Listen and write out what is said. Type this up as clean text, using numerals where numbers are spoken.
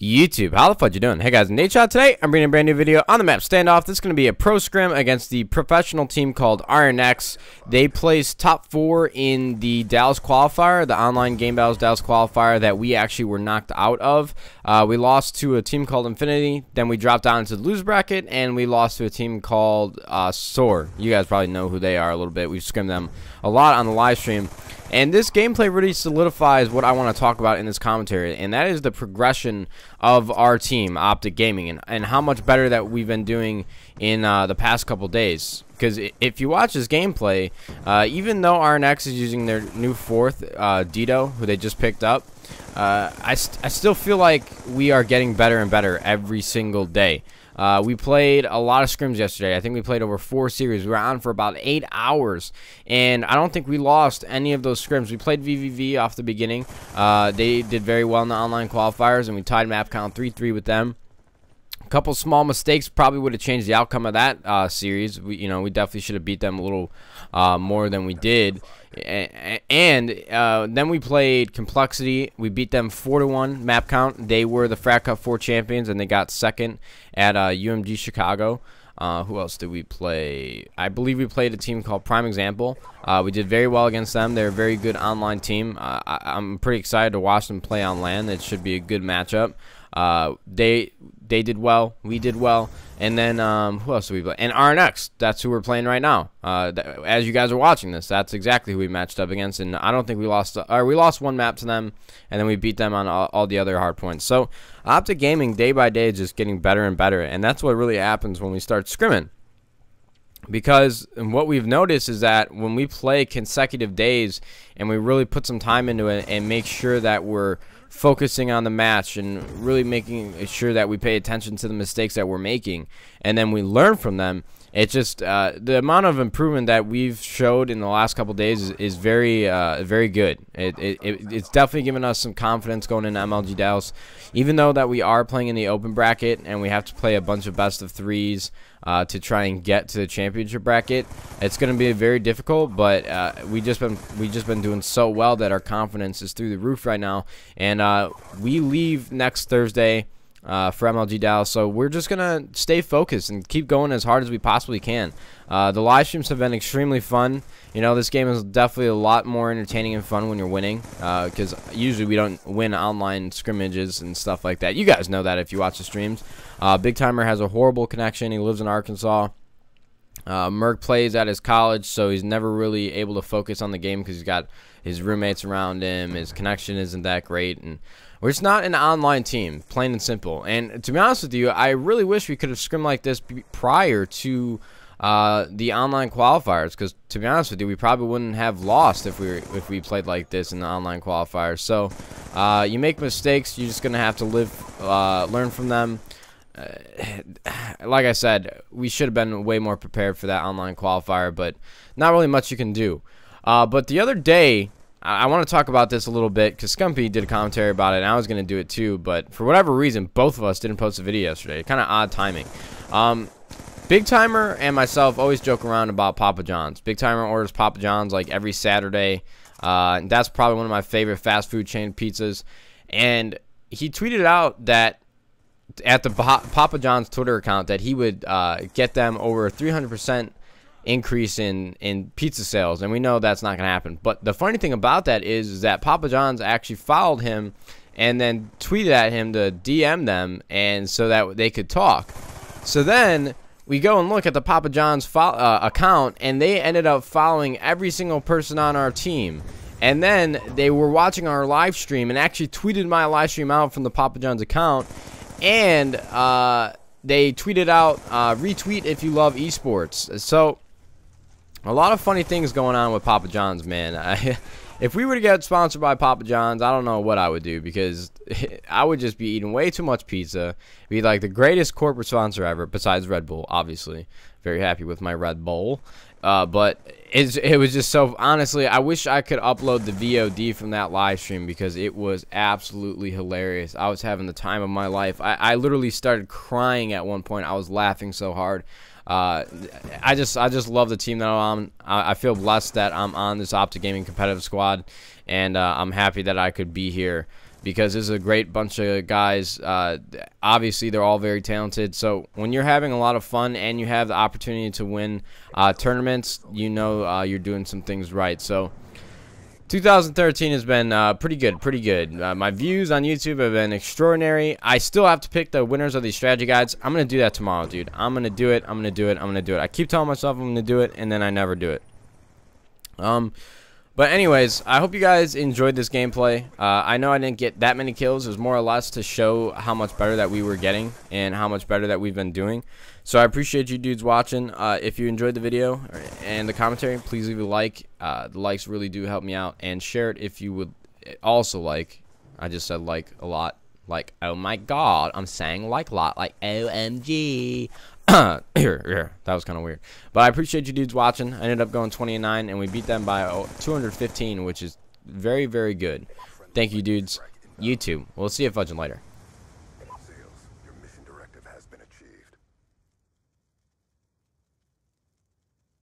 YouTube, how the fudge you doing? Hey guys, Nadeshot. Today I'm bringing a brand new video on the map Standoff. This is going to be a pro scrim against the professional team called RNX. They placed top 4 in the Dallas qualifier, the online Game Battles Dallas qualifier that we actually were knocked out of. We lost to a team called Infinity, then we dropped down into the lose bracket, and we lost to a team called Soar. You guys probably know who they are a little bit. We've scrimmed them a lot on the live stream. And this gameplay really solidifies what I want to talk about in this commentary, and that is the progression of our team, OpTic Gaming, and how much better that we've been doing in the past couple days. Because if you watch this gameplay, even though RNX is using their new fourth, Dito, who they just picked up, I still feel like we are getting better and better every single day. We played a lot of scrims yesterday. I think we played over 4 series. We were on for about 8 hours, and I don't think we lost any of those scrims. We played VVV off the beginning. They did very well in the online qualifiers, and we tied map count 3-3 with them. A couple small mistakes probably would have changed the outcome of that series. We definitely should have beat them a little more than we did. And then we played Complexity. We beat them 4-1 map count. They were the Frag Cup 4 champions, and they got second at UMG Chicago. Who else did we play? I believe we played a team called Prime Example. We did very well against them. They're a very good online team. I'm pretty excited to watch them play on land. It should be a good matchup. They did well. We did well. And then who else did we play? And RNX. That's who we're playing right now. As you guys are watching this, that's exactly who we matched up against. And I don't think we lost. Or we lost 1 map to them, and then we beat them on all the other hard points. So OpTic Gaming day by day is just getting better and better, and that's what really happens when we start scrimming. Because what we've noticed is that when we play consecutive days and we really put some time into it and make sure that we're focusing on the match and really making sure that we pay attention to the mistakes that we're making, and then we learn from them, it's just the amount of improvement that we've showed in the last couple days is very very good. It's definitely given us some confidence going into MLG Dallas, even though that we are playing in the open bracket and we have to play a bunch of best of 3s to try and get to the championship bracket. It's going to be very difficult, but we've just been doing so well that our confidence is through the roof right now. And we leave next Thursday for MLG Dallas, so we're just gonna stay focused and keep going as hard as we possibly can. The live streams have been extremely fun. You know, this game is definitely a lot more entertaining and fun when you're winning, because usually we don't win online scrimmages and stuff like that. You guys know that if you watch the streams. Big Timer has a horrible connection. He lives in Arkansas. Merck plays at his college, so he's never really able to focus on the game because he's got his roommates around him. His connection isn't that great, and we're just not an online team, plain and simple. And to be honest with you, I really wish we could have scrimmed like this prior to the online qualifiers, because to be honest with you, we probably wouldn't have lost if we played like this in the online qualifiers. So you make mistakes, you're just gonna have to learn from them. Like I said, we should have been way more prepared for that online qualifier, but not really much you can do. But the other day, I want to talk about this a little bit because Scumpy did a commentary about it, and I was going to do it too, but for whatever reason, both of us didn't post a video yesterday. Kind of odd timing. Big Timer and myself always joke around about Papa John's. Big Timer orders Papa John's like every Saturday, and that's probably one of my favorite fast food chain pizzas. And he tweeted out that at the Papa John's Twitter account that he would get them over 300% increase in pizza sales, and we know that's not going to happen. But the funny thing about that is that Papa John's actually followed him and then tweeted at him to DM them, and so that they could talk. So then we go and look at the Papa John's account, and they ended up following every single person on our team. And then they were watching our live stream and actually tweeted my live stream out from the Papa John's account. And they tweeted out, retweet if you love esports. So a lot of funny things going on with Papa John's, man. If we were to get sponsored by Papa John's, I don't know what I would do, because I would just be eating way too much pizza. It'd be like the greatest corporate sponsor ever, besides Red Bull, obviously. Very happy with my Red Bull. But it was just so, honestly, I wish I could upload the VOD from that live stream, because it was absolutely hilarious. I was having the time of my life. I literally started crying at one point. I was laughing so hard. I just love the team that I'm on. I feel blessed that I'm on this OpTic Gaming competitive squad, and I'm happy that I could be here because this is a great bunch of guys. Obviously, they're all very talented. So when you're having a lot of fun and you have the opportunity to win tournaments, you know you're doing some things right. So 2013 has been pretty good, my views on YouTube have been extraordinary. I still have to pick the winners of these strategy guides. I'm going to do that tomorrow, dude. I'm going to do it. I keep telling myself I'm going to do it, and then I never do it. But anyways, I hope you guys enjoyed this gameplay. I know I didn't get that many kills. It was more or less to show how much better that we were getting and how much better that we've been doing. So I appreciate you dudes watching. If you enjoyed the video and the commentary, please leave a like. The likes really do help me out. And share it if you would also like. I just said like a lot. Like, oh my god, I'm saying like a lot. Like, OMG. Here, that was kind of weird, but I appreciate you dudes watching. I ended up going 20-9 and we beat them by 215, which is very, very good. Thank you dudes. YouTube, we'll see you fudging later.